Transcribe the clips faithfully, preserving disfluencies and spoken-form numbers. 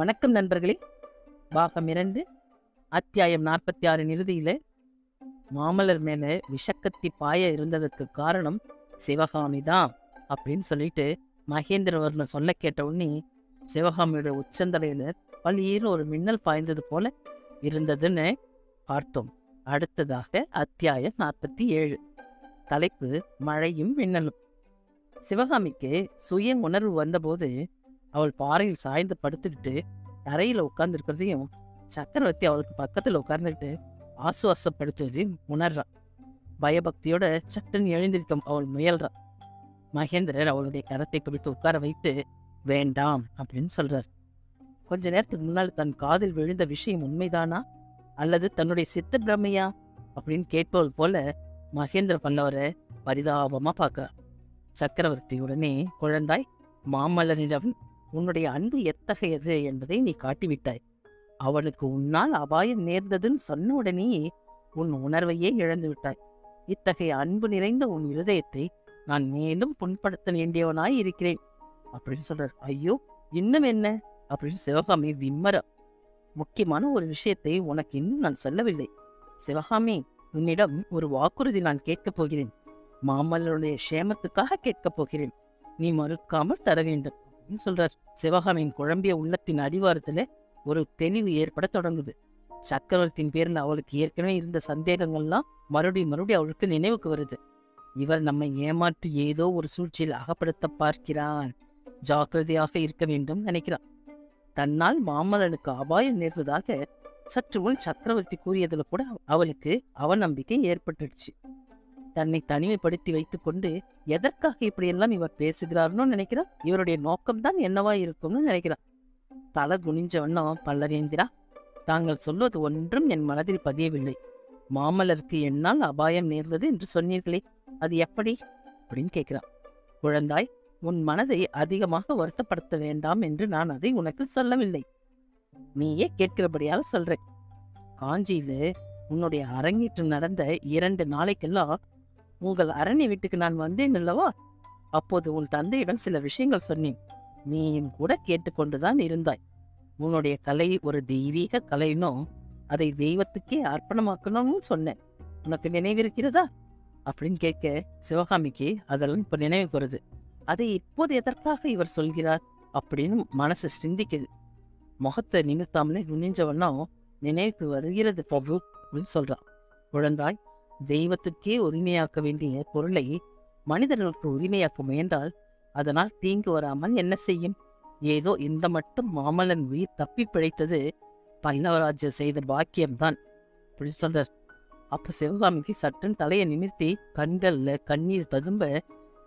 வணக்கம் நண்பர்களே. பாகம் இரண்டு அத்தியாயம் நாற்பத்தி ஆறு இறுதியிலே மாமலர் மேலே விஷக்கத்தி பாய இருந்ததுக்கு காரணம் சிவகாமி தான் அப்படின்னு சொல்லிட்டு மகேந்திரவர்மன் சொல்ல கேட்ட உடனே சிவகாமியோட உச்சந்தலையில பலியில் ஒரு மின்னல் பாய்ந்தது போல இருந்ததுன்னு பார்த்தோம். அடுத்ததாக அத்தியாயம் நாற்பத்தி ஏழு, தலைப்பு மழையும் மின்னலும். சிவகாமிக்கு சுய உணர்வு வந்தபோது அவள் பாறையில் சாய்ந்து படுத்துக்கிட்டு தரையில் உட்கார்ந்துருக்கிறதையும் சக்கரவர்த்தி அவளுக்கு பக்கத்தில் உட்கார்ந்துக்கிட்டு ஆசுவாசப்படுத்துவதையும் உணர்றான். பயபக்தியோட சட்டன் எழுந்திருக்கும் அவள் முயல்றான். மகேந்திரர் அவளுடைய கரத்தை பிடித்து உட்கார வைத்து வேண்டாம் அப்படின்னு சொல்றார். கொஞ்ச நேரத்துக்கு முன்னால் தன் காதில் விழுந்த விஷயம் உண்மைதானா அல்லது தன்னுடைய சித்த பிரமையா அப்படின்னு கேட்பவள் போல மகேந்திர பல்லவரை பரிதாபமா பார்க்கிறார். சக்கரவர்த்தி உடனே, குழந்தாய், மாமல்லரிடம் உன்னுடைய அன்பு எத்தகையது என்பதை நீ காட்டிவிட்டாய். அவளுக்கு உன்னால் அபாயம் நேர்ந்ததுன்னு சொன்ன உடனேயே உன் உணர்வையே இழந்து விட்டாய். இத்தகைய அன்பு நிறைந்த உன் இருதயத்தை நான் மேலும் புண்படுத்த வேண்டியவனாய் இருக்கிறேன் அப்படின்னு சொல்றார். ஐயோ, இன்னும் என்ன அப்படின்னு சிவகாமி விம்மற. முக்கியமான ஒரு விஷயத்தை உனக்கு இன்னும் நான் சொல்லவில்லை சிவகாமி. உன்னிடம் ஒரு வாக்குறுதி நான் கேட்கப் போகிறேன். மாமல்லருடைய சேமத்துக்காக கேட்கப் போகிறேன். நீ மறுக்காமல் தர வேண்டும் அப்படின்னு சொல்றார். சிவகாமியின் குழம்பிய உள்ளத்தின் அடிவாரத்துல ஒரு தெளிவு ஏற்பட தொடங்குது. சக்கரவர்த்தியின் பேரில் அவளுக்கு ஏற்கனவே இருந்த சந்தேகங்கள்லாம் மறுபடியும் மறுபடியும் அவளுக்கு நினைவுக்கு வருது. இவர் நம்மை ஏமாற்றி ஏதோ ஒரு சூழ்ச்சியில் அகப்படுத்த பார்க்கிறான், ஜாக்கிரதையாக இருக்க வேண்டும் நினைக்கிறான். தன்னால் மாமல்லனுக்கு அபாயம் நேர்ந்ததாக சற்று முன் சக்கரவர்த்தி கூறியதுல கூட அவளுக்கு அவநம்பிக்கை ஏற்பட்டுடுச்சு. தன்னை தனிமைப்படுத்தி வைத்துக் கொண்டு எதற்காக இப்படியெல்லாம் இவர் பேசுகிறார்னு நினைக்கிறான். இவருடைய நோக்கம்தான் என்னவா இருக்கும்னு நினைக்கிறான். தலை குனிஞ்சவண்ணா, பல்லவேந்திரா, தாங்கள் சொல்வது ஒன்றும் என் மனதில் பதியவில்லை. மாமல்லருக்கு என்னால் அபாயம் நேர்ந்தது என்று சொன்னீர்களே, அது எப்படி அப்படின்னு கேட்கிறான். குழந்தாய், உன் மனதை அதிகமாக வருத்தப்படுத்த வேண்டாம் என்று நான் அதை உனக்கு சொல்லவில்லை. நீயே கேட்கிறபடியால் சொல்றேன். காஞ்சியில உன்னுடைய அரங்கேற்று நடந்த இரண்டு நாளைக்கெல்லாம் உங்கள் அரண்ய வீட்டுக்கு நான் வந்தேன் அல்லவா? அப்போது உன் தந்தையிடம் சில விஷயங்கள் சொன்னேன். நீயும் கூட கேட்டுக்கொண்டுதான் இருந்தாய். உன்னுடைய கலை ஒரு தெய்வீக கலைனும் அதை தெய்வத்துக்கே அர்ப்பணமாக்கணும்னு சொன்னேன். உனக்கு நினைவிருக்கிறதா அப்படின்னு கேட்க சிவகாமிக்கு அதெல்லாம் இப்போ நினைவுக்கு வருது. அதை இப்போது எதற்காக இவர் சொல்கிறார் அப்படின்னு மனசு சிந்திக்குது. முகத்தை நிமித்தாமலே நுனிஞ்சவண்ணம் நினைவுக்கு வருகிறது பிரபு அப்படின்னு சொல்றான். குழந்தாய், தெய்வத்துக்கே உரிமையாக்க வேண்டிய பொருளை மனிதர்களுக்கு உரிமையாக்க முயன்றால் அதனால் தீங்கு வராமல் என்ன செய்யும்? ஏதோ இந்த மட்டும் மாமல்லன் உயிர் தப்பி பிழைத்தது பல்லவராஜர் செய்த பாக்கியம்தான் அப்படின்னு சொல்றார். அப்போ சிவகாமிக்கு சட்டன் தலையை நிமிர்த்தி கண்கள்ல கண்ணீர் ததும்ப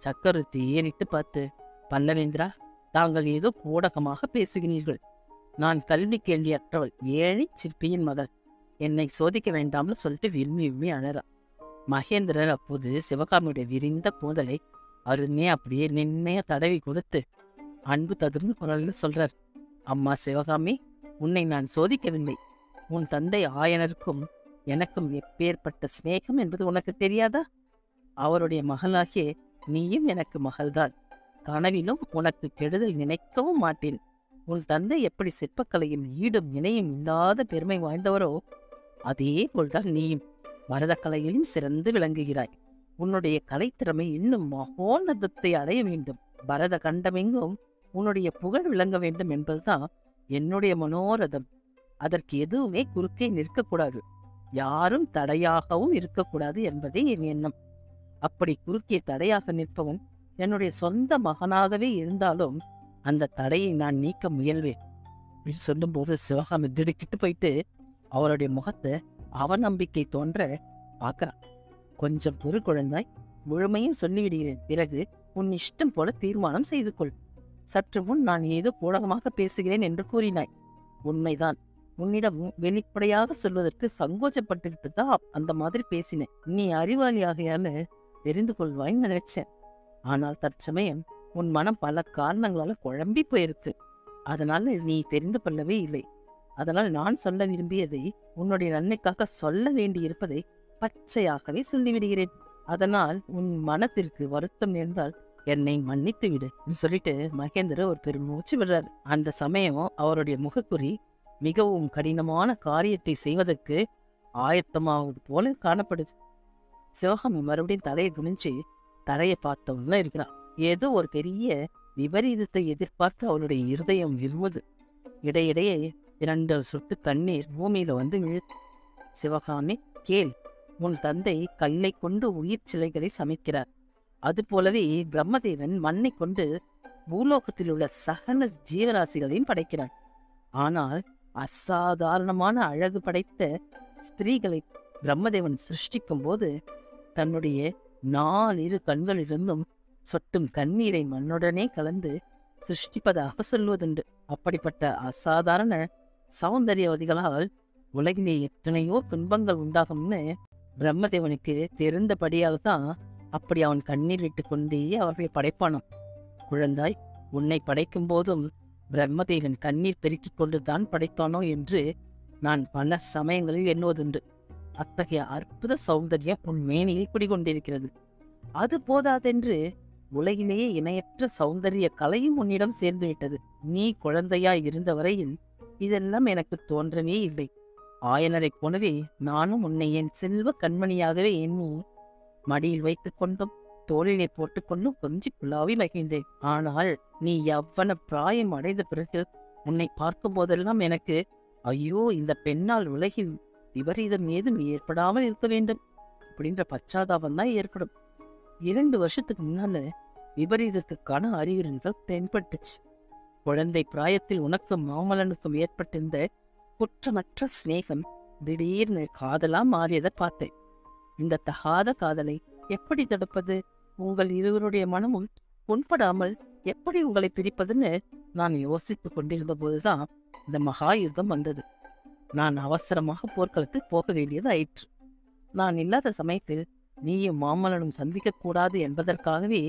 சக்கரத்தை ஏறிட்டு பார்த்து, பல்லவேந்திரா, தாங்கள் ஏதோ கோடகமாக பேசுகிறீர்கள். நான் கல்வி கேள்வியற்றவள் ஏழை சிற்பியின் மகள். என்னை சோதிக்க வேண்டாம்னு சொல்லிட்டு விரும்பி விரும்பி அழறா. மகேந்திரர் அப்போது சிவகாமியுடைய விரிந்த கூந்தலை அருமையா அப்படியே மென்மையா தடவி கொடுத்து அன்பு ததுர்ந்து குரல்னு சொல்றார். அம்மா சிவகாமி, உன்னை நான் சோதிக்கவில்லை. உன் தந்தை ஆயனருக்கும் எனக்கும் எப்பேற்பட்ட சிநேகம் என்பது உனக்கு தெரியாதா? அவருடைய மகளாகிய நீயும் எனக்கு மகள்தான். கனவிலும் உனக்கு கெடுதல் நினைக்கவும் மாட்டேன். உன் தந்தை எப்படி சிற்பக்கலையின் ஈடும் இணையும் இல்லாத பெருமை வாய்ந்தவரோ அதே போல்தான் நீயும் மரதக்கலையிலும் சிறந்து விளங்குகிறாய். உன்னுடைய கலைத்திறமை இன்னும் மகோன்னதத்தை அடைய வேண்டும். பரத கண்டமெங்கும் உன்னுடைய புகழ் விளங்க வேண்டும் என்பதுதான் என்னுடைய மனோரதம். அதற்கு எதுவுமே குறுக்கே நிற்கக்கூடாது, யாரும் தடையாகவும் இருக்கக்கூடாது என்பதே என் எண்ணம். அப்படி குறுக்கே தடையாக நிற்பவன் என்னுடைய சொந்த மகனாகவே இருந்தாலும் அந்த தடையை நான் நீக்க முயல்வேன் அப்படின்னு சொல்லும்போது சிவகாமி திடுக்கிட்டு போயிட்டு அவருடைய முகத்தை அவநம்பிக்கை தோன்ற பார்க்கிறான். கொஞ்சம் பொறு குழந்தாய், முழுமையும் சொல்லிவிடுகிறேன். பிறகு உன் இஷ்டம் போல தீர்மானம் செய்து கொள். சற்று முன் நான் ஏதோ கோடகமாக பேசுகிறேன் என்று கூறினாய். உண்மைதான், உன்னிடம் வெளிப்படையாக சொல்வதற்கு சங்கோச்சப்பட்டுக்கிட்டு தான் அந்த மாதிரி பேசினேன். நீ அறிவாளியாகையால தெரிந்து கொள்வாய்னு நினைச்சேன். ஆனால் தற்சமயம் உன் மனம் பல காரணங்களால குழம்பி போயிருக்கு. அதனால நீ தெரிந்து கொள்ளவே இல்லை. அதனால் நான் சொல்ல விரும்பியதை உன்னுடைய நன்மைக்காக சொல்ல வேண்டி இருப்பதை பச்சையாகவே சொல்லிவிடுகிறேன். அதனால் உன் மனத்திற்கு வருத்தம் நேர்ந்தால் என்னை மன்னித்து விடு சொல்லிட்டு மகேந்திர ஒரு பெரும் மூச்சு விடுறாரு. அந்த சமயம் அவருடைய முகக்குறி மிகவும் கடினமான காரியத்தை செய்வதற்கு ஆயத்தமாவது போல காணப்படுது. சிவகாமி மறுபடியும் தலையை குனிஞ்சு தரையை பார்த்தவன்லாம் இருக்கிறான். ஏதோ ஒரு பெரிய விபரீதத்தை எதிர்பார்த்து அவளுடைய இருதயம் இருந்தது. இடையிடையே இரண்டு சொட்டு கண்ணீர் பூமியில வந்து விழுது. சிவகாமி, கேள், உன் தந்தை கல்லை கொண்டு உயிர் சிலைகளை சமைக்கிறார். அதுபோலவே பிரம்மதேவன் மண்ணை கொண்டு பூலோகத்தில் உள்ள சகல ஜீவராசிகளையும் படைக்கிறான். ஆனால் அசாதாரணமான அழகு படைத்த ஸ்திரீகளை பிரம்மதேவன் சிருஷ்டிக்கும் போது தன்னுடைய நாலிரு கண்களிலிருந்தும் சொட்டும் கண்ணீரை மண்ணுடனே கலந்து சிருஷ்டிப்பதாக சொல்வதுண்டு. அப்படிப்பட்ட அசாதாரண சௌந்தரியவதிகளால் உலகிலே எத்தனையோ துன்பங்கள் உண்டாகும்னு பிரம்மதேவனுக்கு தெரிந்தபடியால் தான் அப்படி அவன் கண்ணீர் விட்டு கொண்டே அவர்களை படைப்பானான். குழந்தாய், உன்னை படைக்கும் போதும் பிரம்மதேவன் கண்ணீர் பெருக்கி கொண்டு தான் படைத்தானோ என்று நான் பல சமயங்களில் எண்ணுவதுண்டு. அத்தகைய அற்புத சௌந்தர்யம் உன் மேனியில் குடிகொண்டிருக்கிறது. அது போதாதென்று உலகிலேயே இணையற்ற சௌந்தரிய கலையும் உன்னிடம் சேர்ந்து விட்டது. நீ குழந்தையாய் இருந்த வரையில் இதெல்லாம் எனக்கு தோன்றவே இல்லை. ஆயனரை போலவே நானும் உன்னை என் செல்வ கண்மணியாகவே என் மடியில் வைத்து கொண்டும் தோளிலே போட்டுக்கொண்டும் கொஞ்சி புலாவி மகிழ்ந்தேன். ஆனால் நீ எவ்வளவு பிராயம் அடைந்த பிறகு உன்னை பார்க்கும் போதெல்லாம் எனக்கு, ஐயோ, இந்த பெண்ணால் உலகில் விபரீதம் ஏதும் ஏற்படாமல் இருக்க வேண்டும் அப்படின்ற பச்சாதாபம் தான் ஏற்படும். இரண்டு வருஷத்துக்கு முன்னால விபரீதத்துக்கான அறிகுறிகள் தென்பட்டுச்சு. குழந்தை பிராயத்தில் உனக்கும் மாமலனுக்கும் ஏற்பட்டிருந்த குற்றமற்ற சிநேகம் திடீர்னு காதலா மாறியதை பார்த்தேன். இந்த தகாத காதலை எப்படி தடுப்பது, உங்கள் இருவருடைய மனமும் புண்படாமல் எப்படி உங்களை பிரிப்பதுன்னு நான் யோசித்து கொண்டிருந்த போதுதான் இந்த மகா யுத்தம் வந்தது. நான் அவசரமாக போர்க்களத்துக்கு போக வேண்டியது ஆயிற்று. நான் இல்லாத சமயத்தில் நீயும் மாமலனும் சந்திக்கக்கூடாது என்பதற்காகவே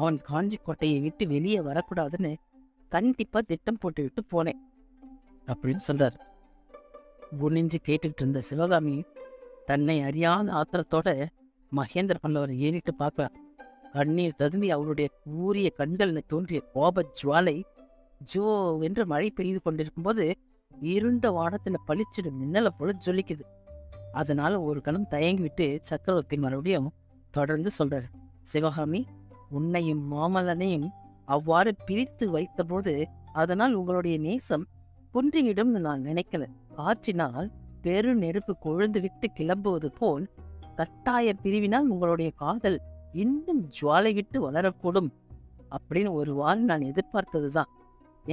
அவன் காஞ்சி கோட்டையை விட்டு வெளியே வரக்கூடாதுன்னு கண்டிப்பாக திட்டம் போட்டுவிட்டு போனேன் அப்படின்னு சொல்றார். குனிஞ்சு கேட்டுக்கிட்டு இருந்த சிவகாமி தன்னை அறியாத ஆத்திரத்தோட மகேந்திர பல்லவர் ஏறிட்டு பார்க்கிறார். கண்ணீர் ததும்பி அவளுடைய கூரிய கண்களில் தோன்றிய கோப ஜுவாலை ஜோ என்று மழை பெய்து கொண்டிருக்கும் போது இருண்ட வானத்துல பளிச்சிடும் மின்னலை போல ஜொலிக்குது. அதனால ஒரு கணம் தயங்கிவிட்டு சக்கரவர்த்தி மறுபடியும் தொடர்ந்து சொல்றாரு. சிவகாமி, உன்னையும் மாமல்லனையும் அவ்வாறு பிரித்து வைத்த போது அதனால் உங்களுடைய நேசம் குன்றிவிடும் நான் நினைக்கல. காற்றினால் பெரு நெருப்பு கொழுந்து விட்டு கிளம்புவது போல் கட்டாய பிரிவினால் உங்களுடைய காதல் இன்னும் ஜுவாலை விட்டு வளரக்கூடும் அப்படின்னு ஒரு வாரம் நான் எதிர்பார்த்ததுதான்.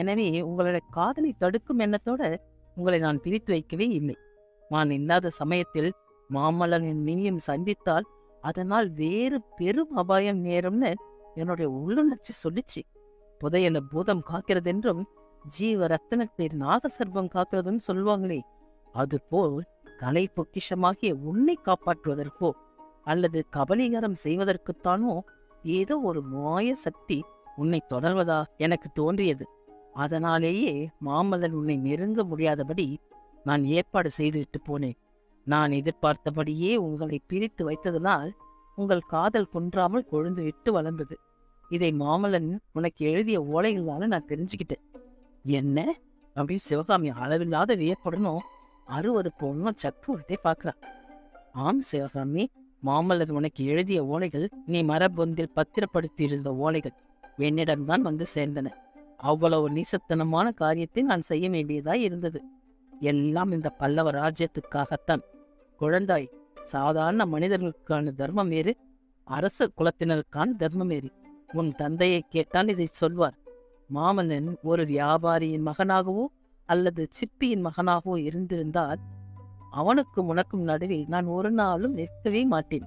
எனவே உங்களுடைய காதலை தடுக்கும் எண்ணத்தோட உங்களை நான் பிரித்து வைக்கவே இல்லை. நான் இல்லாத சமயத்தில் மாமல்லனின் மீனியம் சந்தித்தால் அதனால் வேறு பெரும் அபாயம் நேரும்னு என்னுடைய உள்ளுணர்ச்சி சொல்லிச்சு. புதையல பூதம் காக்கிறது என்றும் ஜீவ ரத்தனத்தை நாகசர்பம் காக்கிறதுன்னு சொல்லுவாங்களே, அதுபோல் கலை பொக்கிஷமாகிய உன்னை காப்பாற்றுவதற்கோ அல்லது கபலீகரம் செய்வதற்குத்தானோ ஏதோ ஒரு மாய சக்தி உன்னை தொடர்வதா எனக்கு தோன்றியது. அதனாலேயே மாமல்லன் உன்னை நெருங்க முடியாதபடி நான் ஏற்பாடு செய்துவிட்டு போனேன். நான் எதிர்பார்த்தபடியே உங்களை பிரித்து வைத்ததனால் உங்கள் காதல் குன்றாமல் கொழுந்து விட்டு வளர்ந்தது. இதை மாமல்லன் உனக்கு எழுதிய ஓலைகளால நான் தெரிஞ்சுக்கிட்டேன். என்ன அப்படின்னு சிவகாமி அளவில்லாத வியப்படணும் அறுவரு பொண்ணும் சக்கரவர்த்தியை பார்க்குறான். ஆம் சிவகாமி, மாமல்லர் உனக்கு எழுதிய ஓலைகள், நீ மரபொந்தில் பத்திரப்படுத்தி இருந்த ஓலைகள் என்னிடம்தான் வந்து சேர்ந்தன. அவ்வளவு நீசத்தனமான காரியத்தை நான் செய்ய வேண்டியதாய் இருந்தது. எல்லாம் இந்த பல்லவ ராஜ்யத்துக்காகத்தான். குழந்தாய், சாதாரண மனிதர்களுக்கான தர்மம் வேறு, அரச குலத்தினருக்கான தர்மம் வேறு. உன் தந்தையை கேட்டான் இதை சொல்வார். மாமல்லன் ஒரு வியாபாரியின் மகனாகவோ அல்லது சிப்பியின் மகனாகவோ இருந்திருந்தால் அவனுக்கும் உனக்கும் நடுவே நான் ஒரு நாளும் நிற்கவே மாட்டேன்.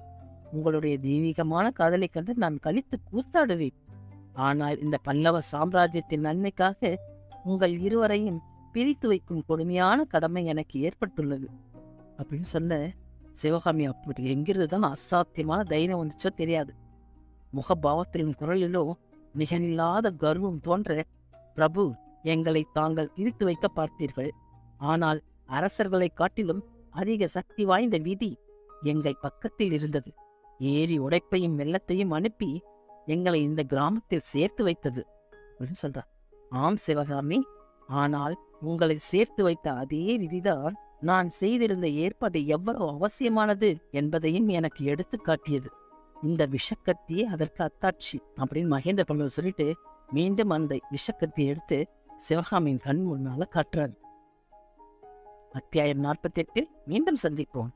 உங்களுடைய தெய்வீகமான காதலை கண்டு நான் கழித்து கூத்தாடுவேன். ஆனால் இந்த பல்லவ சாம்ராஜ்யத்தின் நன்மைக்காக உங்கள் இருவரையும் பிரித்து வைக்கும் கொடுமையான கடமை எனக்கு ஏற்பட்டுள்ளது அப்படின்னு சொன்ன சிவகாமி அப்படி எங்கிருந்து தான் அசாத்தியமான தைரியம் வந்துச்சோ தெரியாது. முகபாவத்தின் குரலிலோ நிகனில்லாத கர்வம் தோன்ற, பிரபு, எங்களை தாங்கள் பிரித்து வைக்க பார்த்தீர்கள். ஆனால் அரசர்களை காட்டிலும் அதிக சக்தி வாய்ந்த விதி எங்கள் பக்கத்தில் இருந்தது. ஏரி உடைப்பையும் வெள்ளத்தையும் அனுப்பி எங்களை இந்த கிராமத்தில் சேர்த்து வைத்தது அப்படின்னு சொல்றார். ஆம் சிவகாமி, ஆனால் உங்களை சேர்த்து வைத்த அதே விதிதான் நான் செய்திருந்த ஏற்பாடு எவ்வளவு அவசியமானது என்பதையும் எனக்கு எடுத்து காட்டியது. இந்த விஷக்கத்தியே அதற்கு அத்தாட்சி அப்படின்னு மகேந்திர பல்லவர் சொல்லிட்டு மீண்டும் அந்த விஷக்கத்தியை எடுத்து சிவகாமியின் கண் முன்னால காட்டுறாரு. அத்தியாயம் நாற்பத்தி எட்டில் மீண்டும் சந்திப்போம்.